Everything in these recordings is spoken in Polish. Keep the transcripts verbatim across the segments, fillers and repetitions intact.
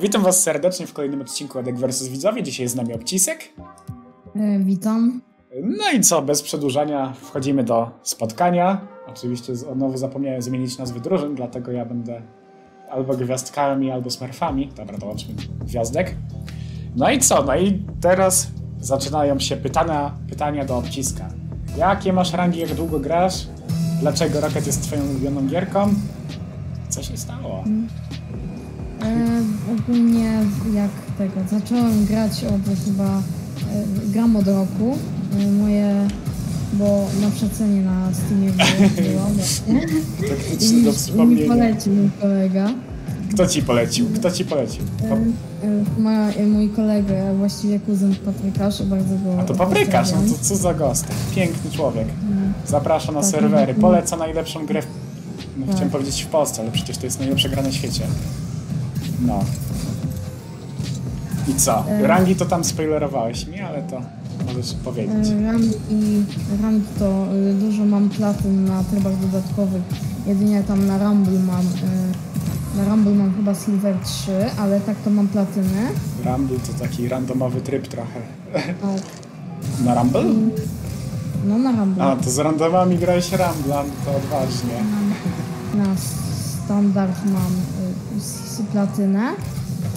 Witam was serdecznie w kolejnym odcinku Edek versus. Widzowie. Dzisiaj jest z nami Obcisek. E, witam. No i co, bez przedłużania wchodzimy do spotkania. Oczywiście znowu zapomniałem zmienić nazwy drużyn, dlatego ja będę albo gwiazdkami, albo smurfami. Dobra, dołączmy gwiazdek. No i co, no i teraz zaczynają się pytania, pytania do Obciska. Jakie masz rangi, jak długo grasz? Dlaczego Rocket jest twoją ulubioną gierką? Co się stało? E, ogólnie jak tego, zacząłem grać od chyba, e, gram od roku, e, moje, bo na przecenie na Steamie było, bo mi polecił mój kolega. Kto ci polecił? Kto ci polecił? E, e, ma, e, mój kolega, właściwie kuzyn Paprykarz, bardzo go... A to Paprykarz, no to co za gość, piękny człowiek, e, zaprasza na tak, serwery, poleca najlepszą grę, w, no, tak. Chciałem powiedzieć w Polsce, ale przecież to jest najlepsza gra na świecie. No. I co? Rangi to tam spoilerowałeś mi, ale to możesz powiedzieć. Rangi, rangi to dużo mam platyn na trybach dodatkowych. Jedynie tam na Rumble mam... Na Rumble mam chyba Silver trzy, ale tak to mam platynę. Rumble to taki randomowy tryb trochę. Tak. Na Rumble? No na Rumble. A, to z randomami grałeś Rumble, to odważnie. Na, na standard mam... platynę,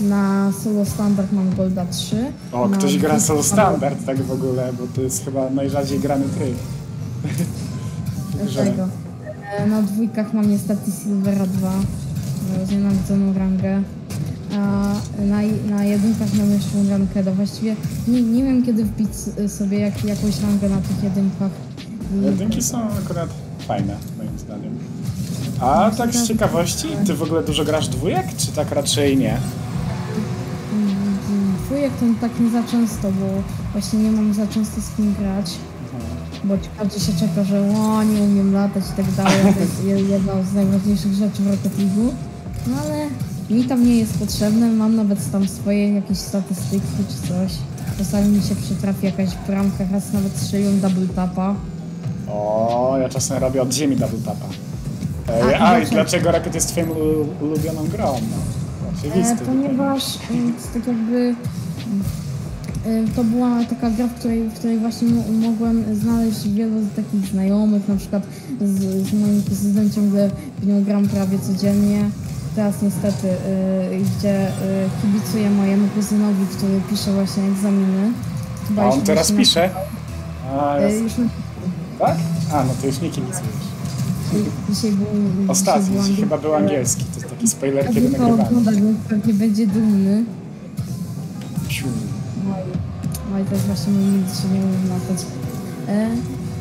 na solo standard mam golda trzy. O, na ktoś gra solo standard tak w ogóle, bo to jest chyba najrzadziej grany tryb. Dlaczego? Na dwójkach mam niestety silvera dwa, nienawidzoną rangę. A na, na jedynkach mam jeszcze rankę, to właściwie nie, nie wiem kiedy wbić sobie jak, jakąś rangę na tych jedynkach. Jedynki są akurat fajne, moim zdaniem. A tak z ciekawości, ty w ogóle dużo grasz dwójek, czy tak raczej nie? Dwójek to tak nie za często, bo właśnie nie mam za często z kim grać. Bo każdy się czeka, że o, nie umiem latać i tak dalej, to jest jedna z najważniejszych rzeczy w Rocket League'u. No ale mi tam nie jest potrzebne, mam nawet tam swoje jakieś statystyki czy coś. Czasami mi się przytrafi jakaś bramka, raz nawet strzeliłem double tapa. O, ja czasem robię od ziemi double tapa. A, a i dlaczego Rocket jest twoim ulubioną grą? No, oczywiście. E, ponieważ tak jakby to była taka gra, w której, w której właśnie mogłem znaleźć wielu takich znajomych, na przykład z, z moim kuzynem ciągle w nią gram prawie codziennie. Teraz niestety, y, gdzie y, kibicuję mojemu kuzynowi, który pisze właśnie egzaminy. Chyba a on teraz pisze? Na... A, jest... już na... Tak? A, no to już nie kibicujesz. Dzisiaj był, ostatni, dzisiaj był chyba był angielski, to jest taki spoiler, a kiedy nagrywamy. Pewnie będzie dumny. No i to jest właśnie mój nic, nie umiem latać. E,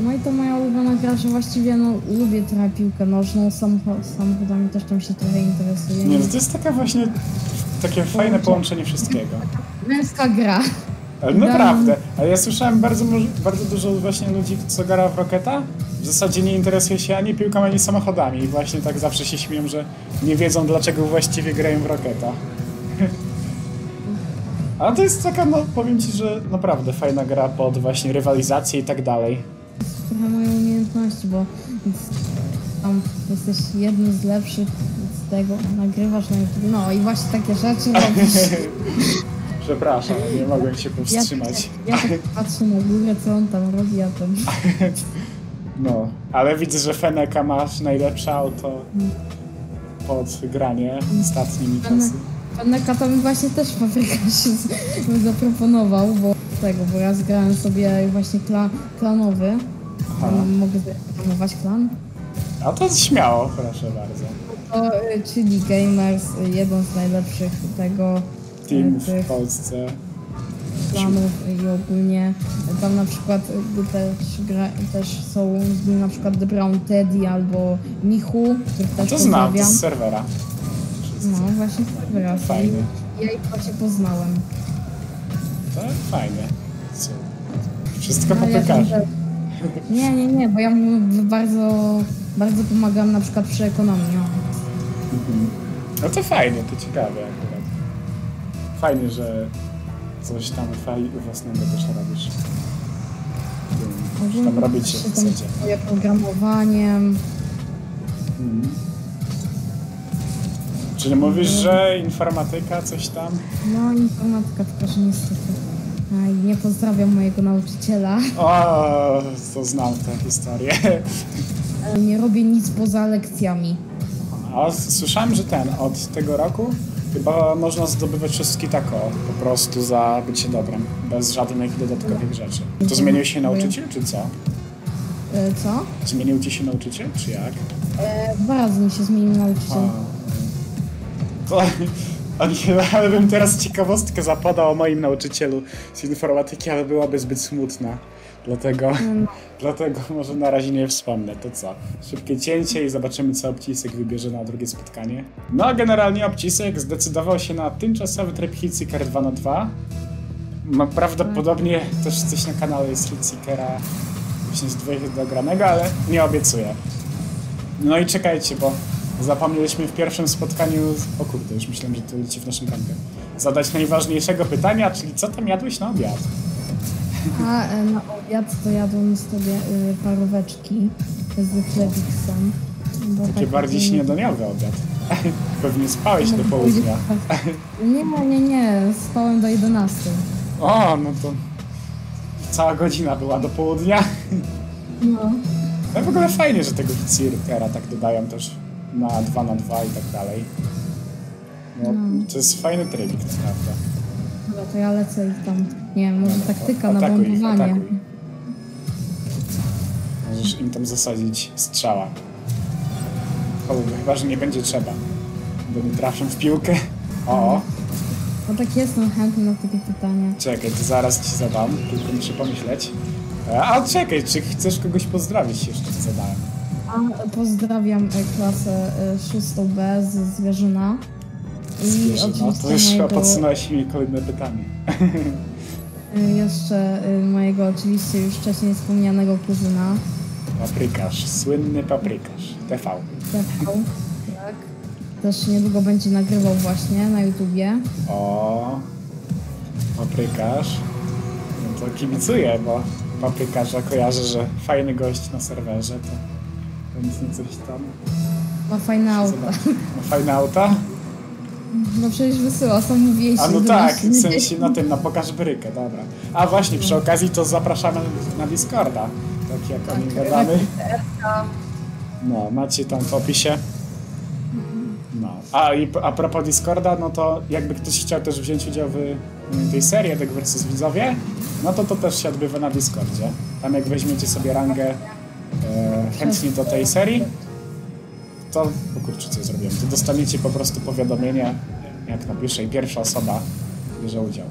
no i to moja ulubiona gra, że właściwie no, lubię trochę piłkę nożną, samochodami też tam się trochę interesuje. Nie, to jest taka właśnie, takie fajne połączenie wszystkiego. Męska gra. Ale naprawdę, ale ja słyszałem bardzo, bardzo dużo właśnie ludzi, co gra w Rocketa, w zasadzie nie interesuje się ani piłką, ani samochodami i właśnie tak zawsze się śmieją, że nie wiedzą dlaczego właściwie grają w Rocketa. A to jest taka, no powiem ci, że naprawdę fajna gra pod właśnie rywalizację i tak dalej. To jest trochę moje umiejętności, bo tam jesteś jednym z lepszych z tego, nagrywasz, no i właśnie takie rzeczy robisz. Przepraszam, nie mogłem się powstrzymać. Ja, ja, ja tak patrzę na górę, co on tam robi, ja tam... No, ale widzę, że Fenneka masz najlepsze auto pod granie ostatnimi czasy. Fenneka to mi właśnie też Papryka się zaproponował, bo tego, bo ja zgrałem sobie właśnie kla, klanowy. Mogę zaproponować klan? A to śmiało, proszę bardzo. To, czyli Gamers, jeden z najlepszych tego... Team w Polsce. Planów i ogólnie. Tam na przykład też, gra, też są na przykład The Brown Teddy albo Michu, których też to znam, to z serwera. Wszyscy. No właśnie z serwera. Fajnie. Ja ich właśnie poznałem. To fajnie. Co? Wszystko no, popykasz. Ja nie, nie, nie, bo ja mu bardzo, bardzo pomagam na przykład przy ekonomii. Mhm. No to fajnie, to ciekawe. Fajnie, że coś tam fajnie u własnego też robisz. Coś tam robicie w zasadzie. Ja programowaniem. Hmm. Czyli mówisz, że informatyka, coś tam? No, informatyka, tylko że niestety. Aj, nie pozdrawiam mojego nauczyciela. O, to znam tę historię. Nie robię nic poza lekcjami. A słyszałem, że ten, od tego roku chyba można zdobywać wszystkie tako, po prostu za bycie dobrym, bez żadnych dodatkowych rzeczy. To zmienił się nauczyciel, czy co? Co? Zmienił ci się nauczyciel, czy jak? E, dwa razy mi się zmienił nauczyciel. To, ale bym teraz ciekawostkę zapadał o moim nauczycielu z informatyki, ale byłaby zbyt smutna. Dlatego, mm. dlatego może na razie nie wspomnę, to co? Szybkie cięcie i zobaczymy, co Obcisek wybierze na drugie spotkanie. No a generalnie Obcisek zdecydował się na tymczasowy tryb Hitseeker dwa na dwa. Ma prawdopodobnie też coś na kanale jest Hitseekera właśnie z dwóch dogranego, ale nie obiecuję. No i czekajcie, bo zapomnieliśmy w pierwszym spotkaniu... O kurde, już myślałem, że to leci w naszym rankę. Zadać najważniejszego pytania, czyli co tam jadłeś na obiad? A na obiad to jadłem sobie y, paróweczki z chlebiksem. Takie tak bardziej nie... śniadaniowy obiad. Pewnie spałeś no, do południa. Nie, nie, nie. Spałem do jedenastej. O, no to... Cała godzina była do południa. No. No w ogóle fajnie, że tego Hitseekera tak dodają też na dwa na dwa i tak dalej. No, no. To jest fajny trybik, naprawdę. Dobra, to ja lecę i tam... Nie wiem, może no, taktyka na bombowanie. Możesz im tam zasadzić strzała. Cholera, chyba, że nie będzie trzeba. Bo nie trafią w piłkę. O! No tak jestem chętny na takie pytania. Czekaj, to zaraz ci zadam, tylko muszę pomyśleć. A czekaj, czy chcesz kogoś pozdrowić jeszcze, co zadałem? A, pozdrawiam klasę szóstą B z Zwierzyna. I no to już chyba podsunąłeś mi kolejne pytanie. Jeszcze mojego oczywiście już wcześniej wspomnianego kuzyna. Paprykarz, słynny Paprykarz, T V. T V, tak. Też niedługo będzie nagrywał właśnie na YouTubie. O, Paprykarz. No to kibicuję, bo Paprykarza kojarzę, że fajny gość na serwerze, to, to nic coś tam. Ma fajne auta. Ma fajne auta? No przecież wysyła, sam mówiłeś. A no tak, w sensie na tym, na pokaż brykę, dobra. A właśnie, przy okazji to zapraszamy na Discorda, tak jak oni gadamy. No, macie tam w opisie. No. A i a propos Discorda, no to jakby ktoś chciał też wziąć udział w tej serii Edek versus. Widzowie, no to to też się odbywa na Discordzie. Tam jak weźmiecie sobie rangę e, chętnie do tej serii, to, bo kurczę, co zrobiłem, to dostaniecie po prostu powiadomienie, jak napiszę i pierwsza osoba bierze udział.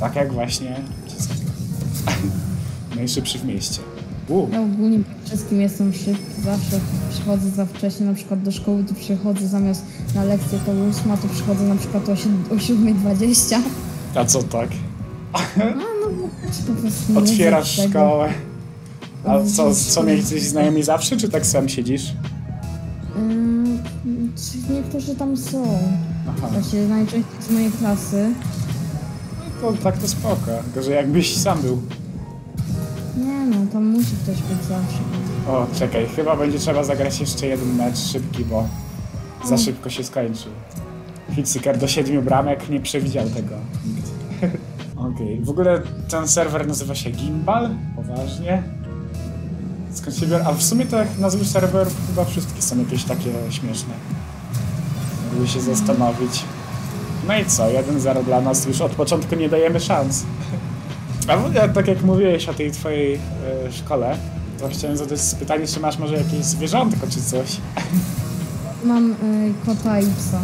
Tak jak właśnie najszybszy w mieście. U. Ja ogólnie przede wszystkim jestem szybki, zawsze przychodzę za wcześnie, na przykład do szkoły, to przychodzę zamiast na lekcję to ósma, to przychodzę na przykład o siódma dwadzieścia. A co tak? A no, po prostu otwierasz szkołę. A co, co mieli coś znajomi zawsze, czy tak sam siedzisz? Niektórzy tam są. Aha. Właśnie najczęściej z mojej klasy. No to tak to spoko, tylko że jakbyś sam był. Nie no, tam musi ktoś być zawsze. O, czekaj, chyba będzie trzeba zagrać jeszcze jeden mecz szybki, bo o. za szybko się skończył. Hitseeker do siedmiu bramek nie przewidział tego. Okej, okay. W ogóle ten serwer nazywa się Gimbal? Poważnie? Skąd się biorę? A w sumie te nazwy serwerów chyba wszystkie są jakieś takie śmieszne. Mógłby się zastanowić. No i co? jeden zero dla nas. Już od początku nie dajemy szans. A w ogóle, tak jak mówiłeś o tej twojej y, szkole, to chciałem zadać pytanie, czy masz może jakieś zwierzątko czy coś? Mam y, kota i psa.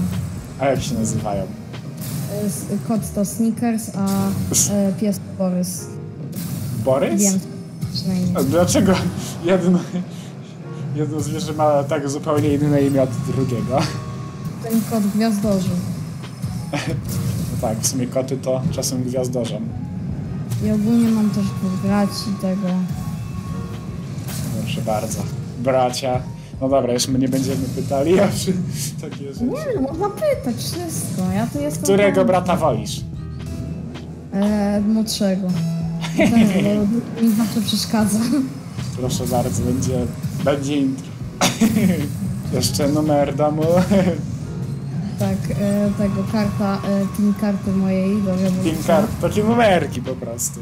A jak się nazywają? Y, kot to Snickers, a y, pies to Borys. Borys? Wiem. A dlaczego jedno, jedno zwierzę ma tak zupełnie inne imię od drugiego? Ten kot gwiazdorzy. No tak, w sumie koty to czasem gwiazdorzą. I ogólnie mam też braci tego. Proszę bardzo. Bracia. No dobra, już my nie będziemy pytali, a przy takie rzeczy. Nie, można pytać wszystko. Ja tu jestem. Którego tam... brata wolisz? Eee, młodszego. Tak, bo mi zawsze przeszkadza. Proszę bardzo, będzie, będzie intro. Jeszcze numer domu. tak, e, tego karta, e, team karty mojej do wiadomości. Team kart, to team numerki po prostu.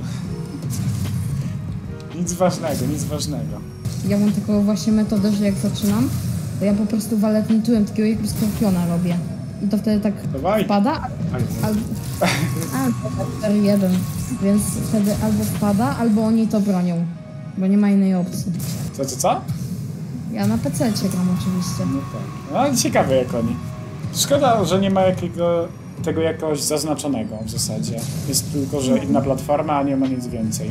Nic ważnego, nic ważnego. Ja mam taką właśnie metodę, że jak zaczynam, to ja po prostu waletnym tyłem takiego jakby skorpiona robię. I to wtedy tak Dawaj. wpada, albo cztery jeden, więc wtedy albo wpada, albo oni to bronią, bo nie ma innej opcji. Co, co, co? Ja na pececie gram oczywiście. No tak. No ciekawe jak oni. Szkoda, że nie ma jakiego, tego jakoś zaznaczonego w zasadzie. Jest tylko, że inna platforma, a nie ma nic więcej.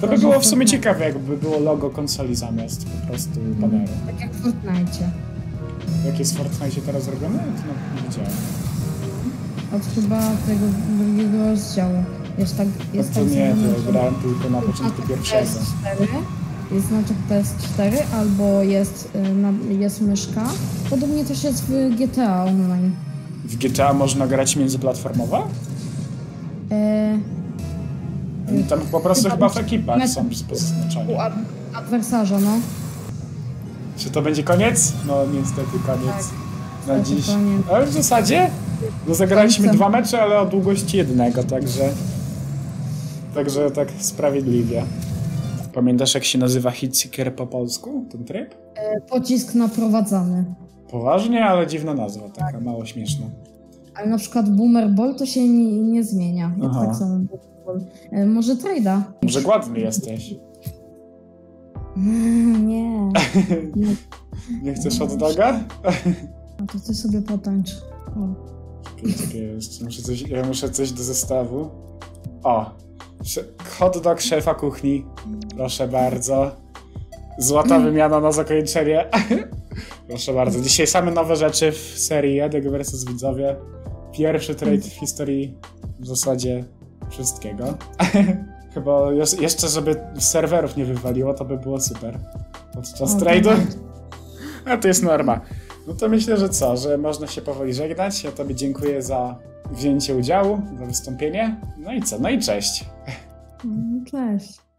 To by było w sumie ciekawe, jakby było logo konsoli zamiast po prostu paneru. Tak jak w Fortnite. Jak jest w Fortnite teraz robione? No, nie widziałem. Od chyba tego drugiego rozdziału. Jest tak... Jest to tak nie, to grałem tylko na początku pierwszego. Jest znaczek T S cztery, albo jest, y, na, jest myszka. Podobnie też jest w G T A Online. W G T A można grać międzyplatformowo? E... Tam po prostu chyba, chyba w ekipach met... są zaznaczone. U ad adwersarza, no. Czy to będzie koniec? No niestety koniec tak, na dziś. Koniec. Ale w zasadzie no, zagraliśmy Końcem. dwa mecze, ale o długości jednego, także... Także tak sprawiedliwie. Pamiętasz, jak się nazywa Hitseeker po polsku, ten tryb? E, pocisk naprowadzany. Poważnie, ale dziwna nazwa, taka tak. mało śmieszna. Ale na przykład Boomer Ball to się nie, nie zmienia. Ja tak samo Boomer Ball. E, może trade'a? Może głodny jesteś? Mm, nie. nie. Nie chcesz hot doga? No to ty sobie potańcz. O. Czekaj, jeszcze muszę coś, ja muszę coś do zestawu. O! Hot dog szefa kuchni. Proszę bardzo. Złota wymiana na zakończenie. Proszę bardzo. Dzisiaj same nowe rzeczy w serii Edek versus. Widzowie. Pierwszy trade w historii w zasadzie wszystkiego. Chyba jeszcze, żeby serwerów nie wywaliło, to by było super. Podczas trade'u. A to jest norma. No to myślę, że co, że można się powoli żegnać. Ja tobie dziękuję za wzięcie udziału, za wystąpienie. No i co? No i cześć. Cześć.